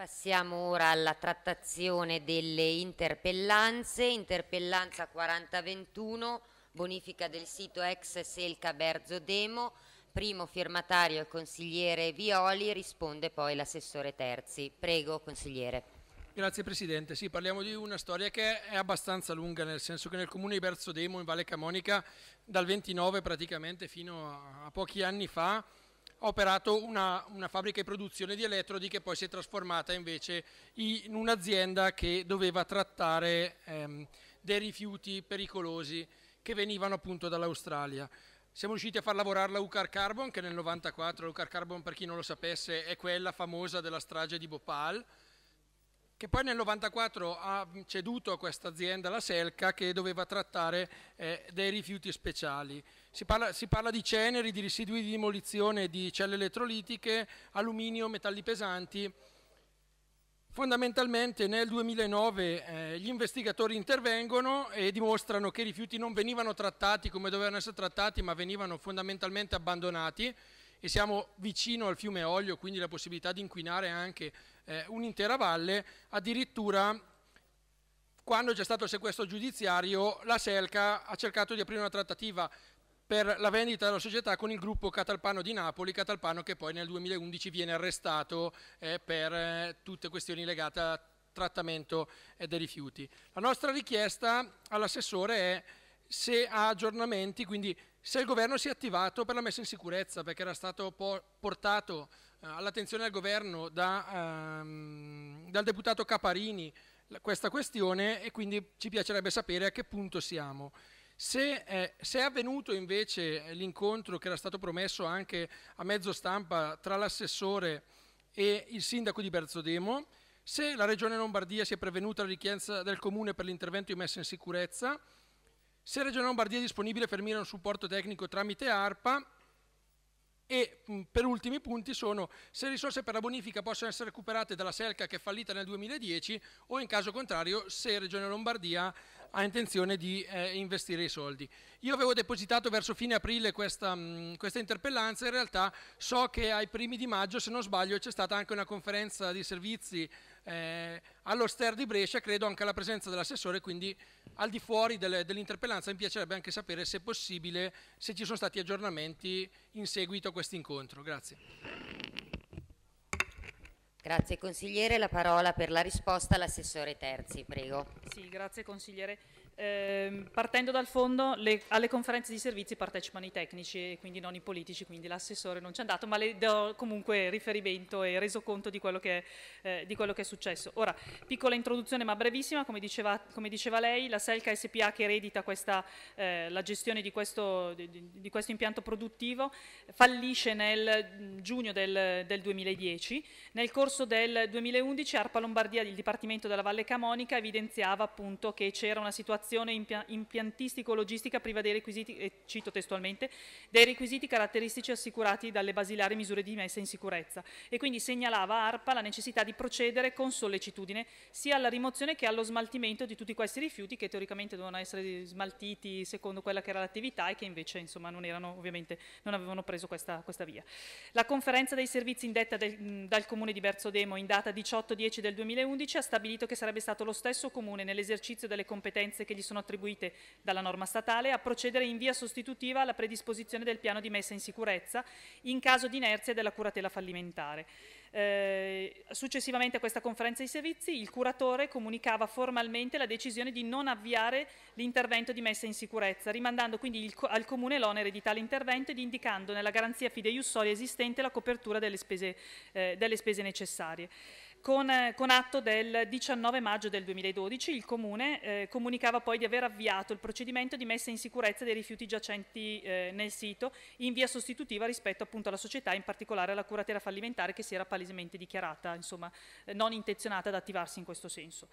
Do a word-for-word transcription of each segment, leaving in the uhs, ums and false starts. Passiamo ora alla trattazione delle interpellanze. Interpellanza quaranta ventuno, bonifica del sito ex Selca Berzo Demo. Primo firmatario il consigliere Violi, risponde poi l'assessore Terzi. Prego, consigliere. Grazie Presidente. Sì, parliamo di una storia che è abbastanza lunga, nel senso che nel comune di Berzo Demo, in Valle Camonica, dal ventinove praticamente fino a pochi anni fa, ha operato una, una fabbrica di produzione di elettrodi che poi si è trasformata invece in un'azienda che doveva trattare ehm, dei rifiuti pericolosi che venivano appunto dall'Australia. Siamo riusciti a far lavorare la UCAR Carbon, che nel novantaquattro, la UCAR Carbon, per chi non lo sapesse, è quella famosa della strage di Bhopal, che poi nel novantaquattro ha ceduto a questa azienda, la Selca, che doveva trattare eh, dei rifiuti speciali. Si parla, si parla di ceneri, di residui di demolizione, di celle elettrolitiche, alluminio, metalli pesanti. Fondamentalmente nel duemilanove eh, gli investigatori intervengono e dimostrano che i rifiuti non venivano trattati come dovevano essere trattati, ma venivano fondamentalmente abbandonati, e siamo vicino al fiume Oglio, quindi la possibilità di inquinare anche eh, un'intera valle. Addirittura, quando c'è stato il sequestro giudiziario, la Selca ha cercato di aprire una trattativa per la vendita della società con il gruppo Catalpano di Napoli, Catalpano che poi nel duemilaundici viene arrestato eh, per eh, tutte questioni legate al trattamento eh, dei rifiuti. La nostra richiesta all'assessore è se ha aggiornamenti, quindi se il governo si è attivato per la messa in sicurezza, perché era stato po portato eh, all'attenzione del governo da, ehm, dal deputato Caparini la, questa questione, e quindi ci piacerebbe sapere a che punto siamo. Se, eh, se è avvenuto invece l'incontro che era stato promesso anche a mezzo stampa tra l'assessore e il sindaco di Berzo Demo, se la Regione Lombardia si è prevenuta alla richiesta del Comune per l'intervento di messa in sicurezza, se la Regione Lombardia è disponibile a fornire un supporto tecnico tramite ARPA, e mh, per ultimi punti sono se le risorse per la bonifica possono essere recuperate dalla Selca, che è fallita nel duemiladieci, o in caso contrario se Regione Lombardia ha intenzione di eh, investire i soldi. Io avevo depositato verso fine aprile questa, mh, questa interpellanza, in realtà so che ai primi di maggio, se non sbaglio, c'è stata anche una conferenza di servizi eh, allo STER di Brescia, credo anche alla presenza dell'assessore, quindi al di fuori dell'interpellanza dell mi piacerebbe anche sapere, se possibile, se ci sono stati aggiornamenti in seguito a questo incontro. Grazie. Grazie consigliere, la parola per la risposta all'assessore Terzi, prego. Sì, grazie consigliere. Eh, partendo dal fondo, le, alle conferenze di servizi partecipano i tecnici e quindi non i politici, quindi l'assessore non c'è andato, ma le do comunque riferimento e resoconto di quello che, eh, di quello che è successo. Ora, piccola introduzione ma brevissima, come diceva, come diceva lei, la Selca S P A, che eredita questa, eh, la gestione di questo, di, di questo impianto produttivo, fallisce nel giugno del, del duemiladieci. Nel corso Nel corso del duemilaundici ARPA Lombardia, il Dipartimento della Valle Camonica, evidenziava appunto che c'era una situazione impiantistico-logistica priva dei requisiti, e cito testualmente, dei requisiti caratteristici assicurati dalle basilari misure di messa in sicurezza, e quindi segnalava ARPA la necessità di procedere con sollecitudine sia alla rimozione che allo smaltimento di tutti questi rifiuti, che teoricamente dovevano essere smaltiti secondo quella che era l'attività e che invece insomma non erano, ovviamente non avevano preso questa, questa via. La conferenza dei servizi indetta del, dal Comune di Berzo Demo in data diciotto dieci del duemilaundici ha stabilito che sarebbe stato lo stesso Comune, nell'esercizio delle competenze che gli sono attribuite dalla norma statale, a procedere in via sostitutiva alla predisposizione del piano di messa in sicurezza in caso di inerzia della curatela fallimentare. Eh, successivamente a questa conferenza di servizi il curatore comunicava formalmente la decisione di non avviare l'intervento di messa in sicurezza, rimandando quindi il, al Comune l'onere di tale intervento ed indicando nella garanzia fideiussoria esistente la copertura delle spese, eh, delle spese necessarie. Con, con atto del diciannove maggio del duemiladodici il Comune eh, comunicava poi di aver avviato il procedimento di messa in sicurezza dei rifiuti giacenti eh, nel sito in via sostitutiva rispetto appunto alla società, in particolare alla curatela fallimentare, che si era palesemente dichiarata insomma eh, non intenzionata ad attivarsi in questo senso.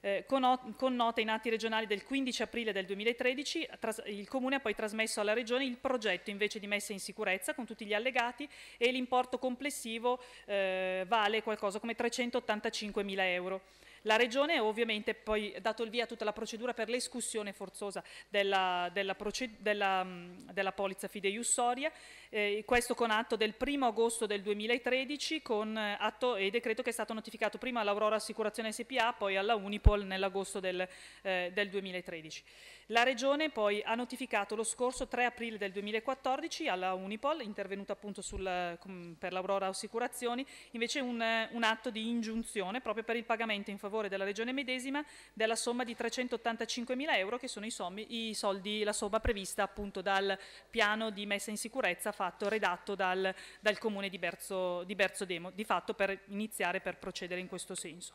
Eh, con, con nota in atti regionali del quindici aprile del duemilatredici tras, il Comune ha poi trasmesso alla Regione il progetto invece di messa in sicurezza con tutti gli allegati, e l'importo complessivo eh, vale qualcosa come trecentottantacinquemila euro. La Regione ha ovviamente poi dato il via a tutta la procedura per l'escussione forzosa della, della, della, della polizza fideiussoria, eh, questo con atto del primo agosto del duemilatredici, con atto e decreto che è stato notificato prima all'Aurora Assicurazione S P A, poi alla Unipol nell'agosto del, eh, del duemilatredici. La Regione poi ha notificato lo scorso tre aprile del duemilaquattordici alla Unipol, intervenuta appunto sul, per l'Aurora Assicurazioni, invece un, un atto di ingiunzione proprio per il pagamento in favore della Regione medesima della somma di trecentottantacinquemila euro, che sono i, sommi, i soldi, la somma prevista appunto dal piano di messa in sicurezza fatto, redatto dal, dal Comune di Berzo, di Berzo Demo, di fatto per iniziare, per procedere in questo senso.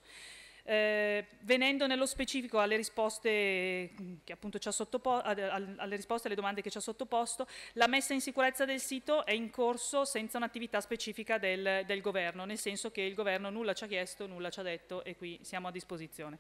Eh, venendo nello specifico alle risposte, che appunto ci ha sottoposto, alle risposte alle domande che ci ha sottoposto, la messa in sicurezza del sito è in corso senza un'attività specifica del, del governo, nel senso che il governo nulla ci ha chiesto, nulla ci ha detto e qui siamo a disposizione.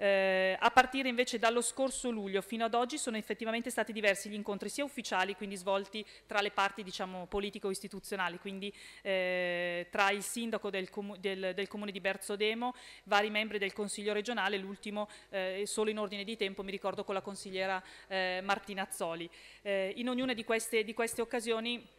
Eh, a partire invece dallo scorso luglio fino ad oggi sono effettivamente stati diversi gli incontri sia ufficiali, quindi svolti tra le parti diciamo politico-istituzionali, quindi eh, tra il sindaco del, comu del, del comune di Berzo Demo, vari membri del consiglio regionale, l'ultimo eh, solo in ordine di tempo mi ricordo con la consigliera eh, Martina Azzoli. Eh, in ognuna di queste, di queste occasioni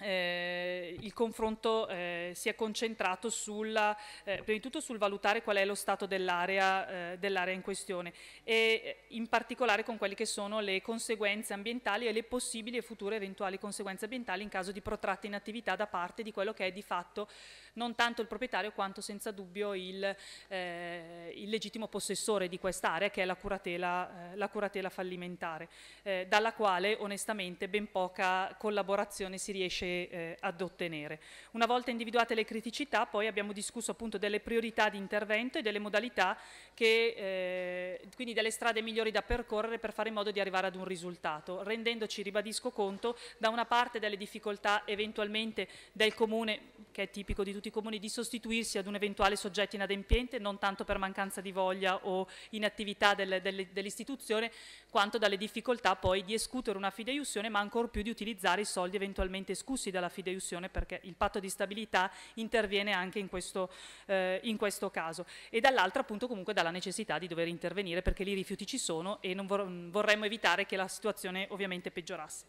Eh, il confronto eh, si è concentrato sulla, eh, prima di tutto sul valutare qual è lo stato dell'area eh, dell'area in questione e in particolare con quelle che sono le conseguenze ambientali e le possibili e future eventuali conseguenze ambientali in caso di protratta inattività da parte di quello che è di fatto non tanto il proprietario quanto senza dubbio il, eh, il legittimo possessore di quest'area, che è la curatela, eh, la curatela fallimentare, eh, dalla quale onestamente ben poca collaborazione si riesce Eh, ad ottenere. Una volta individuate le criticità, poi abbiamo discusso appunto delle priorità di intervento e delle modalità che, eh, quindi delle strade migliori da percorrere per fare in modo di arrivare ad un risultato, rendendoci, ribadisco, conto da una parte delle difficoltà eventualmente del comune, che è tipico di tutti i comuni, di sostituirsi ad un eventuale soggetto inadempiente, non tanto per mancanza di voglia o inattività del, del, dell'istituzione, quanto dalle difficoltà poi di escutere una fideiussione, ma ancor più di utilizzare i soldi eventualmente esclusi dalla fideiussione, perché il patto di stabilità interviene anche in questo, eh, in questo caso, e dall'altra appunto comunque dalla necessità di dover intervenire perché lì rifiuti ci sono e non vor- vorremmo evitare che la situazione ovviamente peggiorasse.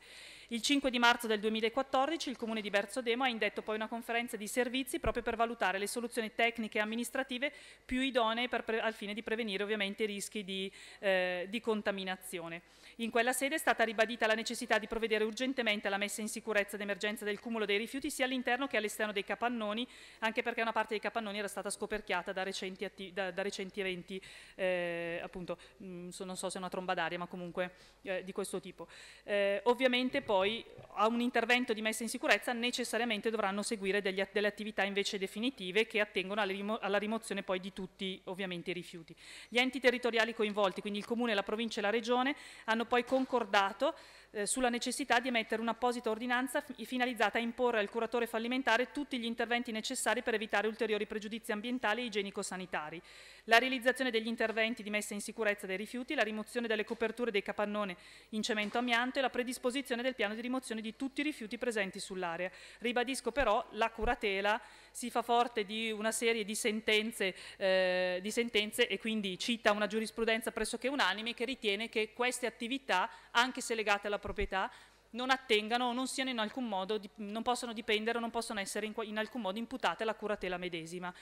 Il cinque di marzo del duemilaquattordici il Comune di Berzo Demo ha indetto poi una conferenza di servizi proprio per valutare le soluzioni tecniche e amministrative più idonee per pre- al fine di prevenire ovviamente i rischi di, eh, di contaminazione. In quella sede è stata ribadita la necessità di provvedere urgentemente alla messa in sicurezza d'emergenza del cumulo dei rifiuti sia all'interno che all'esterno dei capannoni, anche perché una parte dei capannoni era stata scoperchiata da recenti, atti- da, da recenti eventi, eh, appunto mh, non so se è una tromba d'aria, ma comunque eh, di questo tipo. Eh, ovviamente poi Poi a un intervento di messa in sicurezza necessariamente dovranno seguire degli, delle attività invece definitive che attengono alla, rimo, alla rimozione poi di tutti ovviamente i rifiuti. Gli enti territoriali coinvolti, quindi il Comune, la Provincia e la Regione, hanno poi concordato eh, sulla necessità di emettere un'apposita ordinanza finalizzata a imporre al curatore fallimentare tutti gli interventi necessari per evitare ulteriori pregiudizi ambientali e igienico-sanitari. La realizzazione degli interventi di messa in sicurezza dei rifiuti, la rimozione delle coperture dei capannone in cemento amianto e la predisposizione del piano di rimozione di tutti i rifiuti presenti sull'area. Ribadisco però, la curatela si fa forte di una serie di sentenze, eh, di sentenze e quindi cita una giurisprudenza pressoché unanime che ritiene che queste attività, anche se legate alla proprietà, non attengano o non siano in alcun modo, non possono dipendere o non possono essere in, in alcun modo imputate alla curatela medesima.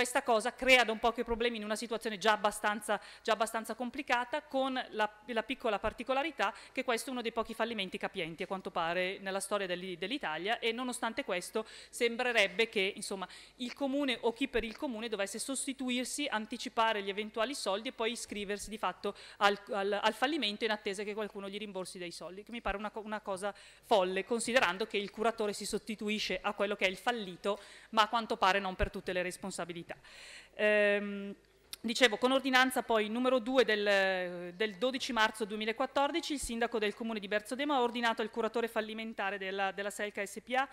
Questa cosa crea non pochi problemi in una situazione già abbastanza, già abbastanza complicata, con la, la piccola particolarità che questo è uno dei pochi fallimenti capienti a quanto pare nella storia dell'Italia, e nonostante questo sembrerebbe che insomma, il comune o chi per il comune dovesse sostituirsi, anticipare gli eventuali soldi e poi iscriversi di fatto al, al, al fallimento in attesa che qualcuno gli rimborsi dei soldi, che mi pare una, una cosa folle, considerando che il curatore si sostituisce a quello che è il fallito, ma a quanto pare non per tutte le responsabilità. Um, Dicevo, con ordinanza poi numero due del, del dodici marzo duemilaquattordici il sindaco del comune di Berzo Demo ha ordinato al curatore fallimentare della, della Selca S P A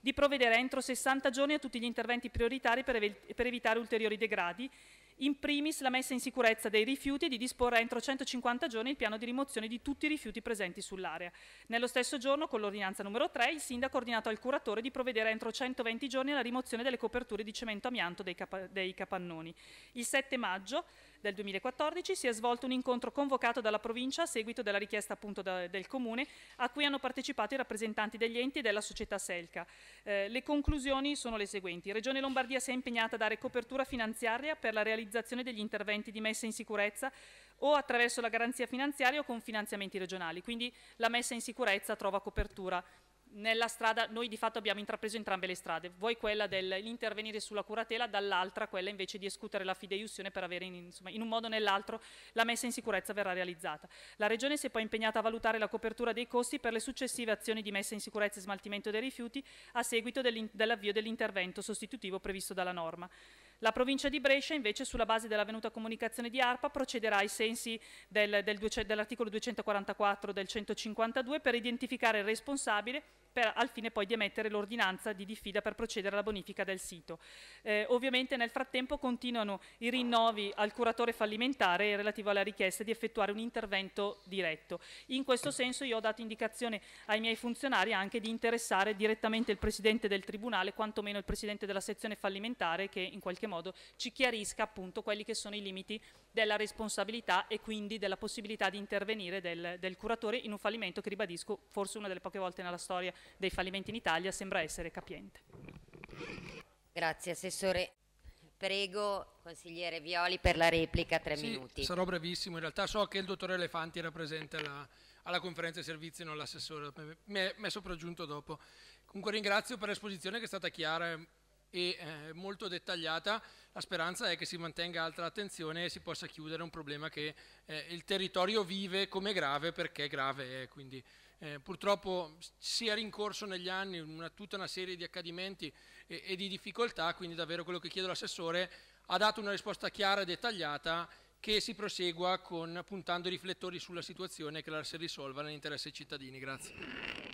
di provvedere entro sessanta giorni a tutti gli interventi prioritari per, ev per evitare ulteriori degradi in primis la messa in sicurezza dei rifiuti e di disporre entro centocinquanta giorni il piano di rimozione di tutti i rifiuti presenti sull'area. Nello stesso giorno, con l'ordinanza numero tre, il sindaco ha ordinato al curatore di provvedere entro centoventi giorni alla rimozione delle coperture di cemento amianto dei, capa dei capannoni. Il sette maggio del duemilaquattordici si è svolto un incontro convocato dalla provincia a seguito della richiesta appunto da, del comune, a cui hanno partecipato i rappresentanti degli enti e della società Selca. Eh, le conclusioni sono le seguenti. Regione Lombardia si è impegnata a dare copertura finanziaria per la realizzazione degli interventi di messa in sicurezza o attraverso la garanzia finanziaria o con finanziamenti regionali, quindi la messa in sicurezza trova copertura nella strada. Noi di fatto abbiamo intrapreso entrambe le strade, voi quella dell'intervenire sulla curatela, dall'altra quella invece di escutere la fideiussione per avere in, insomma, in un modo o nell'altro la messa in sicurezza verrà realizzata. La Regione si è poi impegnata a valutare la copertura dei costi per le successive azioni di messa in sicurezza e smaltimento dei rifiuti a seguito dell'avvio dell'intervento sostitutivo previsto dalla norma. La provincia di Brescia invece, sulla base dell'avvenuta comunicazione di ARPA, procederà ai sensi del, del, dell'articolo duecentoquarantaquattro del centocinquantadue per identificare il responsabile, per, al fine poi di emettere l'ordinanza di diffida per procedere alla bonifica del sito. Eh, ovviamente nel frattempo continuano i rinnovi al curatore fallimentare relativo alla richiesta di effettuare un intervento diretto. In questo senso io ho dato indicazione ai miei funzionari anche di interessare direttamente il Presidente del Tribunale, quantomeno il Presidente della sezione fallimentare, che in qualche modo ci chiarisca appunto quelli che sono i limiti della responsabilità e quindi della possibilità di intervenire del, del curatore in un fallimento che, ribadisco, forse una delle poche volte nella storia dei fallimenti in Italia sembra essere capiente. Grazie Assessore. Prego Consigliere Violi per la replica, tre sì, minuti. Sarò brevissimo, in realtà so che il Dottore Elefanti era presente alla, alla conferenza di servizi, non l'assessore, mi è, mi è sopraggiunto dopo. Comunque ringrazio per l'esposizione che è stata chiara e eh, molto dettagliata. La speranza è che si mantenga alta attenzione e si possa chiudere un problema che eh, il territorio vive come grave, perché grave è, quindi eh, purtroppo si è rincorso negli anni una, tutta una serie di accadimenti e, e di difficoltà, quindi davvero quello che chiedo all'assessore, ha dato una risposta chiara e dettagliata, che si prosegua con, puntando i riflettori sulla situazione, che la si risolva nell'interesse dei cittadini. Grazie.